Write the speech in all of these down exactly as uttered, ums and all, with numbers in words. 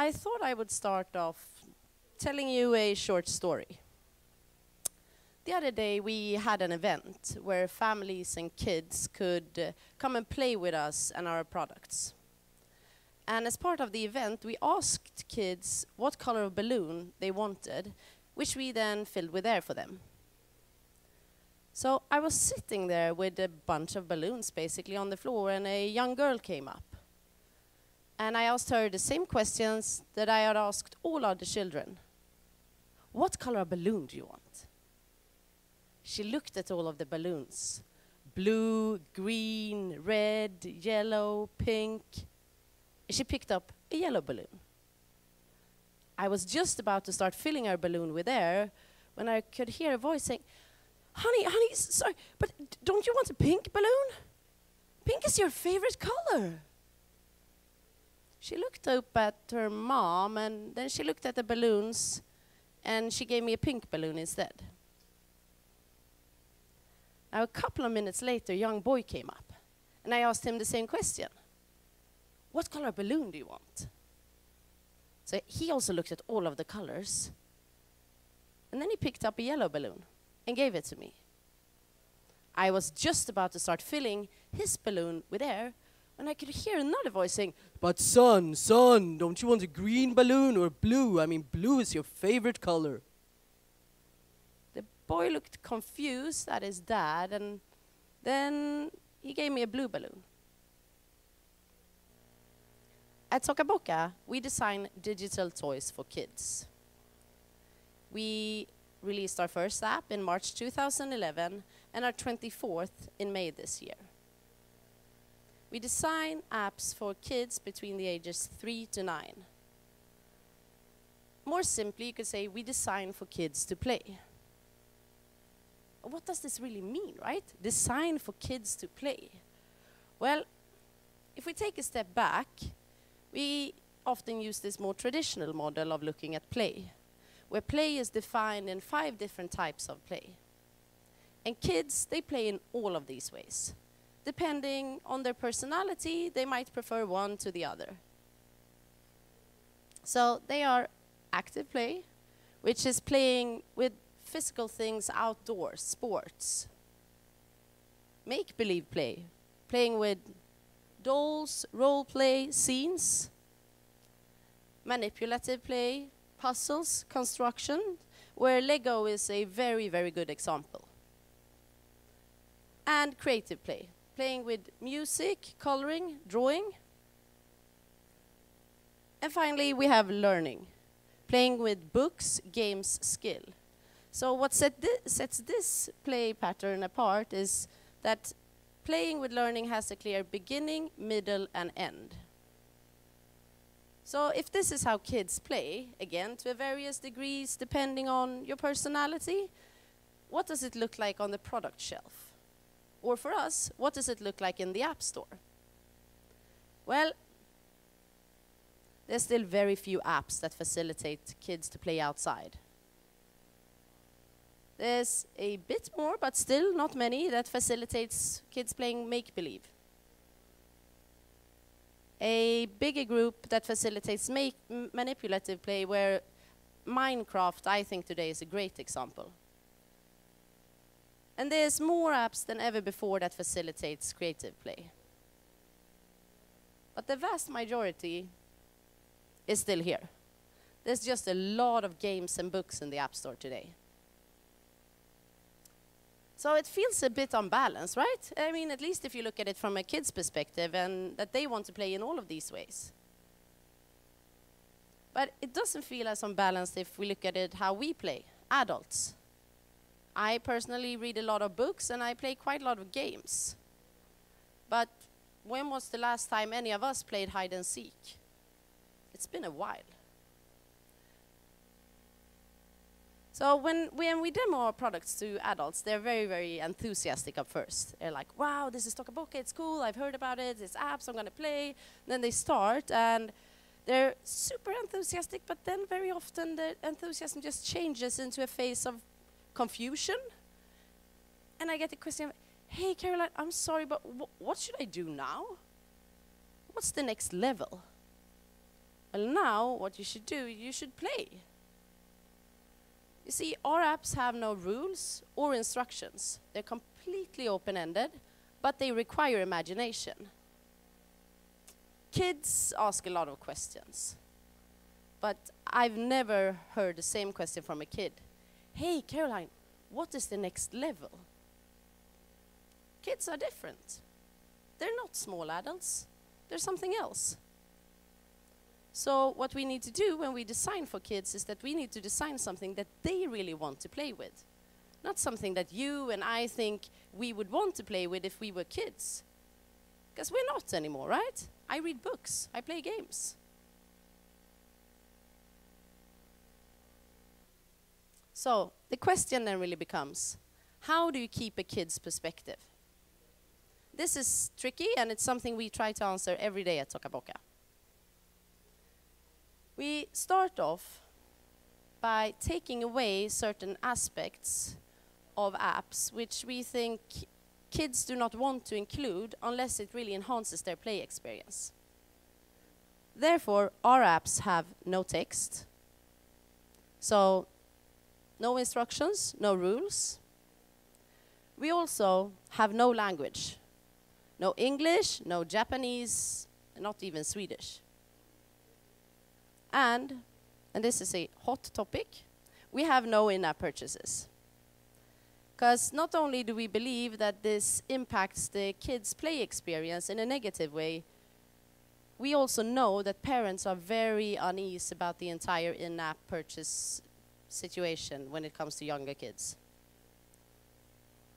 I thought I would start off telling you a short story. The other day we had an event where families and kids could uh, come and play with us and our products. And as part of the event, we asked kids what color of balloon they wanted, which we then filled with air for them. So I was sitting there with a bunch of balloons basically on the floor, and a young girl came up. And I asked her the same questions that I had asked all other children. What color of balloon do you want? She looked at all of the balloons. Blue, green, red, yellow, pink. She picked up a yellow balloon. I was just about to start filling her balloon with air when I could hear a voice saying, honey, honey, sorry, but don't you want a pink balloon? Pink is your favorite color. She looked up at her mom, and then she looked at the balloons, and she gave me a pink balloon instead. Now, a couple of minutes later, a young boy came up, and I asked him the same question. What color balloon do you want? So he also looked at all of the colors. And then he picked up a yellow balloon and gave it to me. I was just about to start filling his balloon with air when I could hear another voice saying, but son, son, don't you want a green balloon or blue? I mean, blue is your favorite color. The boy looked confused at his dad, and then he gave me a blue balloon. At Toca Boca, we design digital toys for kids. We released our first app in March two thousand eleven and our twenty-fourth in May this year. We design apps for kids between the ages three to nine. More simply, you could say we design for kids to play. What does this really mean, right? Design for kids to play. Well, if we take a step back, we often use this more traditional model of looking at play, where play is defined in five different types of play. And kids, they play in all of these ways. Depending on their personality, they might prefer one to the other. So they are active play, which is playing with physical things outdoors, sports. Make-believe play, playing with dolls, role play, scenes. Manipulative play, puzzles, construction, where Lego is a very, very good example. And creative play, playing with music, coloring, drawing. And finally, we have learning, playing with books, games, skill. So what set thi- sets this play pattern apart is that playing with learning has a clear beginning, middle, and end. So if this is how kids play, again, to various degrees depending on your personality, what does it look like on the product shelf? Or for us, what does it look like in the App Store? Well, there's still very few apps that facilitate kids to play outside. There's a bit more, but still not many, that facilitates kids playing make-believe. A bigger group that facilitates make manipulative play, where Minecraft, I think today, is a great example. And there's more apps than ever before that facilitates creative play. But the vast majority is still here. There's just a lot of games and books in the App Store today. So it feels a bit unbalanced, right? I mean, at least if you look at it from a kid's perspective, and that they want to play in all of these ways. But it doesn't feel as unbalanced if we look at it how we play, adults. I personally read a lot of books, and I play quite a lot of games. But when was the last time any of us played hide and seek? It's been a while. So when, when we demo our products to adults, they're very, very enthusiastic at first. They're like, wow, this is Toca Boca, it's cool, I've heard about it, it's apps, I'm going to play. And then they start, and they're super enthusiastic, but then very often the enthusiasm just changes into a phase of confusion. And I get the question, hey, Caroline, I'm sorry, but wh what should I do now? What's the next level? Well, now what you should do, you should play. You see, our apps have no rules or instructions. They're completely open-ended, but they require imagination. Kids ask a lot of questions, but I've never heard the same question from a kid. Hey, Caroline, what is the next level? Kids are different. They're not small adults. They're something else. So what we need to do when we design for kids is that we need to design something that they really want to play with, not something that you and I think we would want to play with if we were kids. Because we're not anymore, right? I read books. I play games. So the question then really becomes, how do you keep a kid's perspective? This is tricky, and it's something we try to answer every day at Toca Boca. We start off by taking away certain aspects of apps which we think kids do not want to include unless it really enhances their play experience. Therefore, our apps have no text. So, no instructions, no rules. We also have no language. No English, no Japanese, not even Swedish. And, and this is a hot topic, we have no in-app purchases. Because not only do we believe that this impacts the kids' play experience in a negative way, we also know that parents are very uneasy about the entire in-app purchase situation when it comes to younger kids.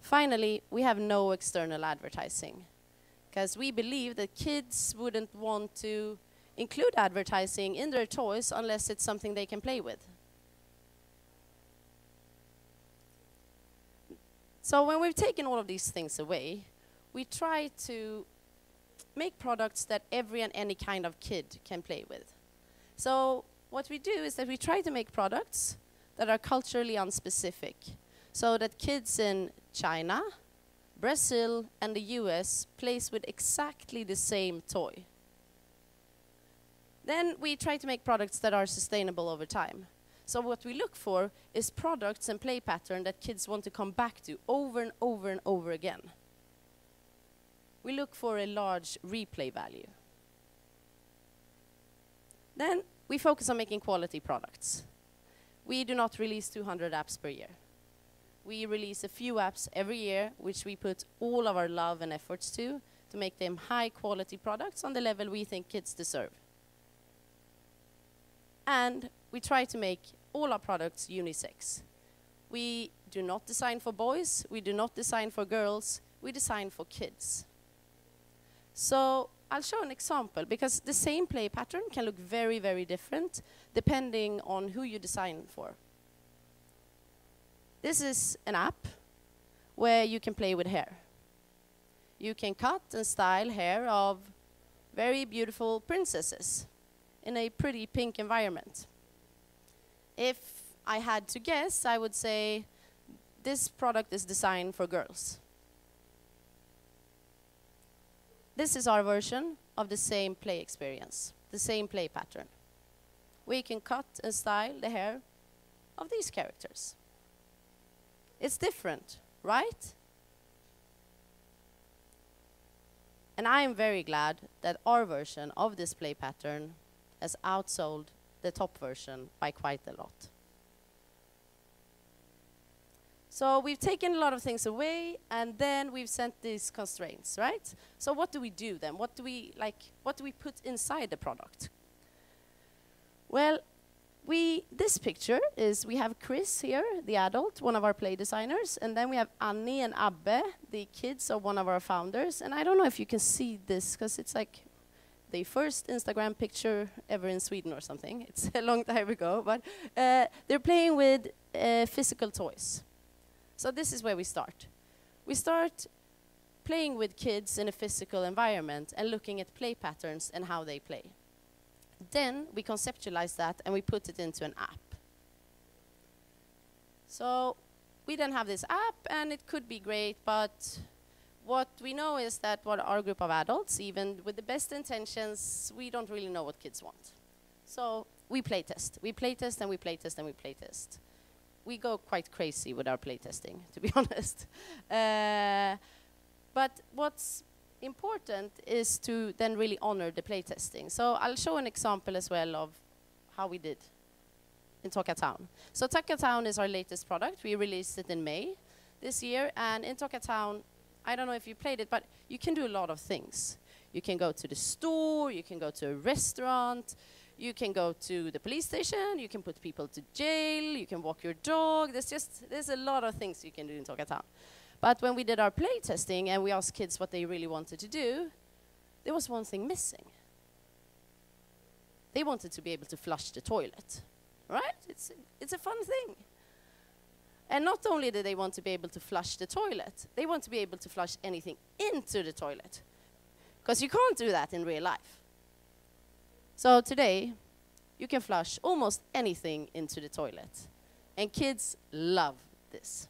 Finally, we have no external advertising, because we believe that kids wouldn't want to include advertising in their toys unless it's something they can play with. So when we've taken all of these things away, we try to make products that every and any kind of kid can play with. So what we do is that we try to make products that are culturally unspecific, so that kids in China, Brazil, and the U S plays with exactly the same toy. Then we try to make products that are sustainable over time. So what we look for is products and play pattern that kids want to come back to over and over and over again. We look for a large replay value. Then we focus on making quality products. We do not release two hundred apps per year. We release a few apps every year, which we put all of our love and efforts to, to make them high-quality products on the level we think kids deserve. And we try to make all our products unisex. We do not design for boys, we do not design for girls, we design for kids. So I'll show an example, because the same play pattern can look very, very different depending on who you design for. This is an app where you can play with hair. You can cut and style hair of very beautiful princesses in a pretty pink environment. If I had to guess, I would say this product is designed for girls. This is our version of the same play experience, the same play pattern. We can cut and style the hair of these characters. It's different, right? And I am very glad that our version of this play pattern has outsold the top version by quite a lot. So we've taken a lot of things away, and then we've sent these constraints, right? So what do we do then? What do we, like, what do we put inside the product? Well, We, this picture is, we have Chris here, the adult, one of our play designers, and then we have Annie and Abbe, the kids of one of our founders. And I don't know if you can see this, because it's like the first Instagram picture ever in Sweden or something. It's a long time ago, but uh, they're playing with uh, physical toys. So this is where we start. We start playing with kids in a physical environment and looking at play patterns and how they play. Then we conceptualize that and we put it into an app. So we then have this app, and it could be great, but what we know is that what our group of adults, even with the best intentions, we don't really know what kids want. So we playtest. We playtest and we playtest and we playtest. We go quite crazy with our playtesting, to be honest. Uh, but what's important is to then really honor the playtesting. So I'll show an example as well of how we did in Toca Town. So Toca Town is our latest product. We released it in May this year. And in Toca Town, I don't know if you played it, but you can do a lot of things. You can go to the store, you can go to a restaurant, you can go to the police station, you can put people to jail, you can walk your dog. There's just, there's a lot of things you can do in Toca Town. But when we did our play testing and we asked kids what they really wanted to do, there was one thing missing. They wanted to be able to flush the toilet, right? It's, it's a fun thing. And not only did they want to be able to flush the toilet, they want to be able to flush anything into the toilet. Because you can't do that in real life. So today, you can flush almost anything into the toilet. And kids love this.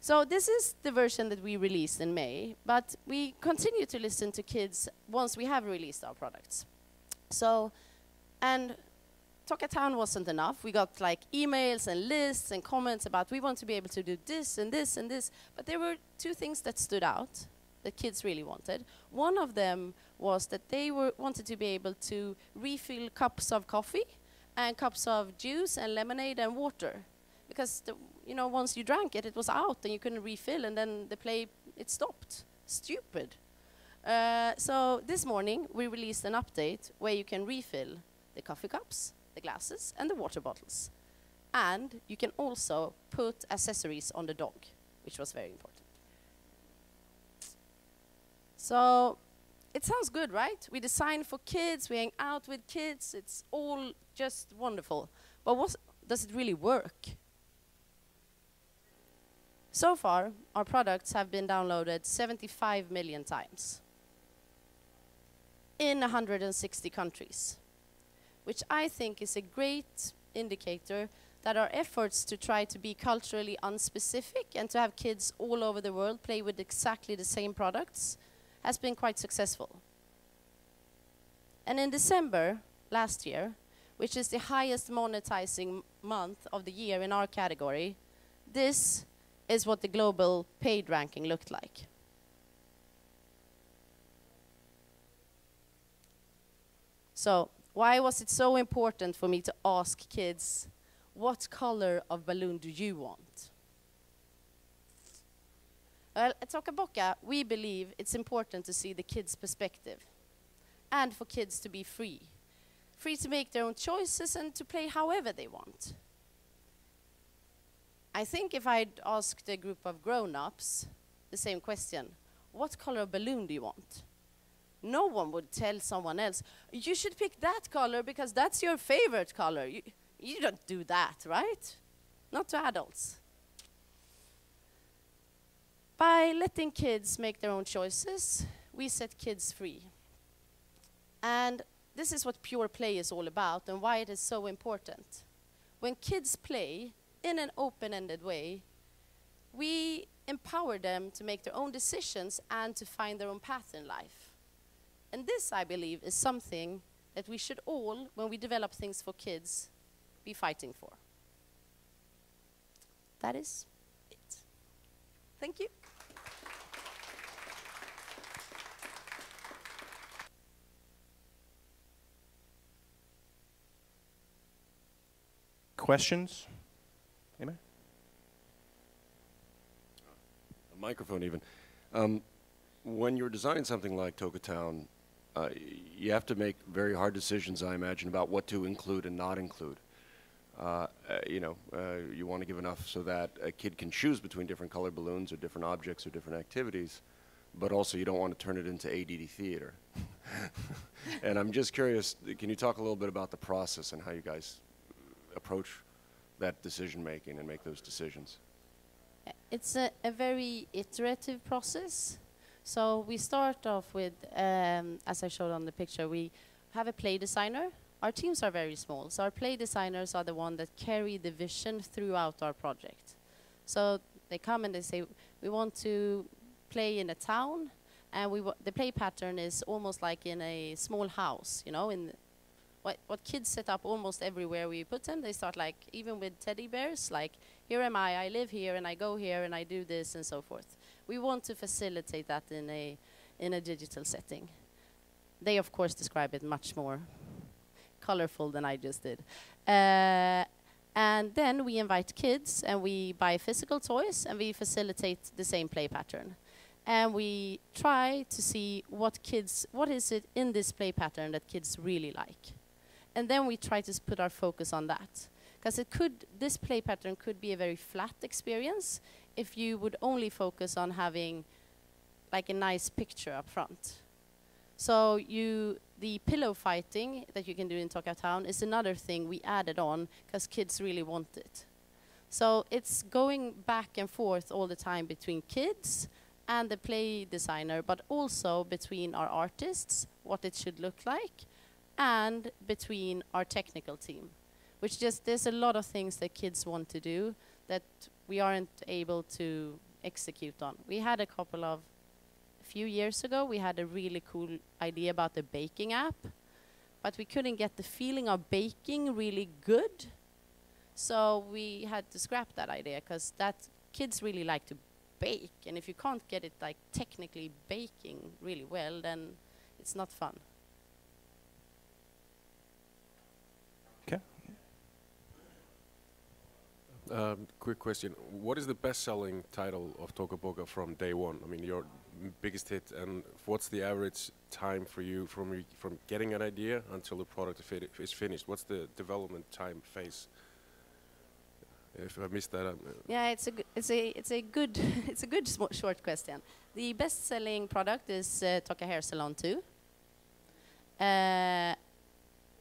So this is the version that we released in May, but we continue to listen to kids once we have released our products. So, and Toca Town wasn't enough. We got like emails and lists and comments about we want to be able to do this and this and this, but there were two things that stood out that kids really wanted. One of them was that they were, wanted to be able to refill cups of coffee and cups of juice and lemonade and water, because the you know, once you drank it, it was out and you couldn't refill, and then the play, it stopped. Stupid. Uh, so this morning, we released an update where you can refill the coffee cups, the glasses, and the water bottles. And you can also put accessories on the dog, which was very important. So it sounds good, right? We design for kids, we hang out with kids, it's all just wonderful. But what's, does it really work? So far, our products have been downloaded seventy-five million times in one hundred sixty countries, which I think is a great indicator that our efforts to try to be culturally unspecific and to have kids all over the world play with exactly the same products has been quite successful. And in December last year, which is the highest monetizing month of the year in our category, this is what the global paid ranking looked like. So why was it so important for me to ask kids, what color of balloon do you want? Well, at Toca Boca, we believe it's important to see the kids' perspective and for kids to be free. Free to make their own choices and to play however they want. I think if I'd asked a group of grown-ups the same question, what color of balloon do you want? No one would tell someone else, you should pick that color because that's your favorite color. You, you don't do that, right? Not to adults. By letting kids make their own choices, we set kids free. And this is what pure play is all about and why it is so important. When kids play, in an open-ended way, we empower them to make their own decisions and to find their own path in life. And this, I believe, is something that we should all, when we develop things for kids, be fighting for. That is it. Thank you. Questions? A microphone even. Um, when you're designing something like Toca Town, uh, you have to make very hard decisions, I imagine, about what to include and not include. Uh, uh, you know, uh, you want to give enough so that a kid can choose between different color balloons or different objects or different activities, but also you don't want to turn it into A D D theater. And I'm just curious, can you talk a little bit about the process and how you guys approach that decision-making and make those decisions? It's a, a very iterative process. So we start off with, um, as I showed on the picture, we have a play designer. Our teams are very small, so our play designers are the ones that carry the vision throughout our project. So they come and they say, we want to play in a town, and we w the play pattern is almost like in a small house, you know, in what, what kids set up almost everywhere we put them. They start, like, even with teddy bears, like, here am I, I live here, and I go here, and I do this, and so forth. We want to facilitate that in a, in a digital setting. They, of course, describe it much more colorful than I just did. Uh, and then we invite kids, and we buy physical toys, and we facilitate the same play pattern. And we try to see what kids, what is it in this play pattern that kids really like. And then we try to put our focus on that. Because it could, this play pattern could be a very flat experience if you would only focus on having like a nice picture up front. So you, the pillow fighting that you can do in Toca Town is another thing we added on because kids really want it. So it's going back and forth all the time between kids and the play designer, but also between our artists, what it should look like, and between our technical team, which just, there's a lot of things that kids want to do that we aren't able to execute on. We had a couple of, a few years ago, we had a really cool idea about the baking app, but we couldn't get the feeling of baking really good, so we had to scrap that idea, because that kids really like to bake, and if you can't get it like technically baking really well, then it's not fun. Okay. Um, quick question: what is the best-selling title of Toca Boca from day one? I mean, your biggest hit, and what's the average time for you from from getting an idea until the product is finished? What's the development time phase? If I missed that, I'm yeah, it's a it's a it's a good it's a good short question. The best-selling product is uh, Toca Hair Salon Two, uh,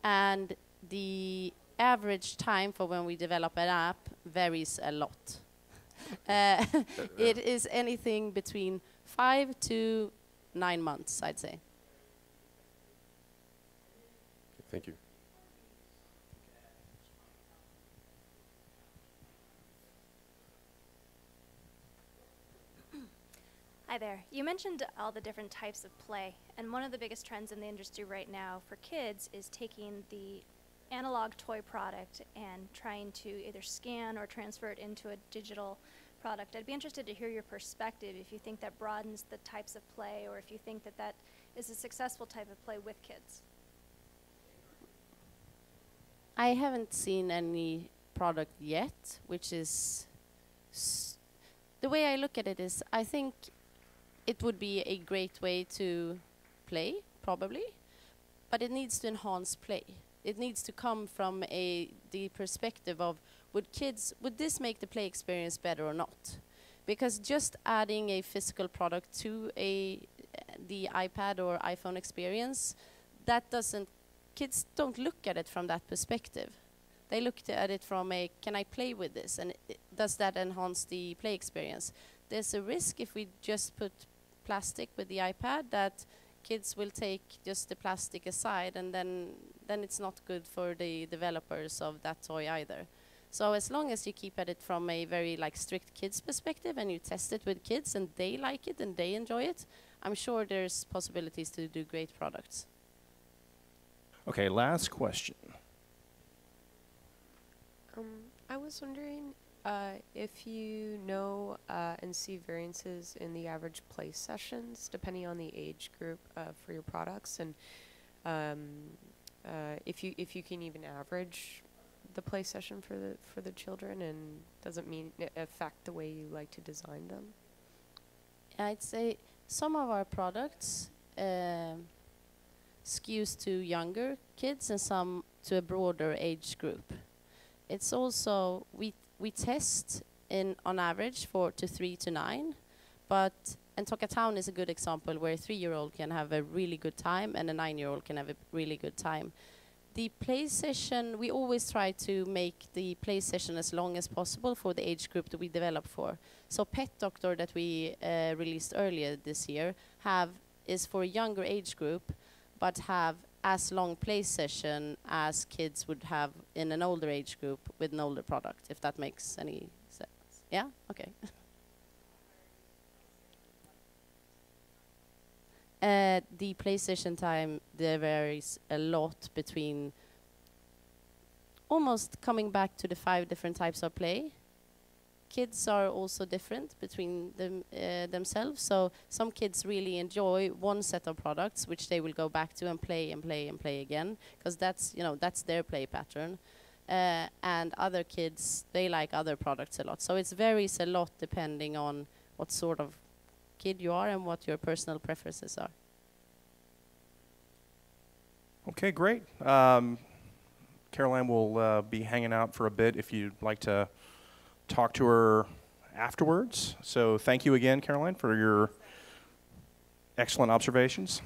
and the average time for when we develop an app varies a lot. uh, it is anything between five to nine months, I'd say. Thank you. Hi there. You mentioned all the different types of play, and one of the biggest trends in the industry right now for kids is taking the analog toy product and trying to either scan or transfer it into a digital product. I'd be interested to hear your perspective if you think that broadens the types of play, or if you think that that is a successful type of play with kids. I haven't seen any product yet, which is... S the way I look at it is, I think it would be a great way to play, probably, but it needs to enhance play. It needs to come from a, the perspective of, would kids, would this make the play experience better or not? Because just adding a physical product to a, the iPad or iPhone experience, that doesn't, kids don't look at it from that perspective. They looked at it from a, can I play with this? And it, does that enhance the play experience? There's a risk if we just put plastic with the iPad that kids will take just the plastic aside, and then, then it's not good for the developers of that toy either. So as long as you keep at it from a very like strict kids perspective and you test it with kids and they like it and they enjoy it, I'm sure there's possibilities to do great products. Okay, last question. Um, I was wondering uh, if you know uh, and see variances in the average play sessions depending on the age group uh, for your products, and um, uh, if you if you can even average the play session for the for the children, and does it mean affect the way you like to design them? I'd say some of our products uh, skews to younger kids and some to a broader age group. It's also, we, we test in, on average for to three to nine, but, and Toca Town is a good example where a three-year-old can have a really good time and a nine-year-old can have a really good time. The play session, we always try to make the play session as long as possible for the age group that we develop for. So Pet Doctor that we uh, released earlier this year have, is for a younger age group, but have as long play session as kids would have in an older age group with an older product, if that makes any sense. Yeah? Okay. uh, the play session time, there varies a lot between almost coming back to the five different types of play. Kids are also different between them, uh, themselves, so some kids really enjoy one set of products, which they will go back to and play and play and play again, because that's, you know, that's their play pattern. Uh, and other kids, they like other products a lot. So it varies a lot depending on what sort of kid you are and what your personal preferences are. Okay, great. Um, Caroline will uh, be hanging out for a bit if you'd like to talk to her afterwards. So thank you again, Caroline, for your excellent observations.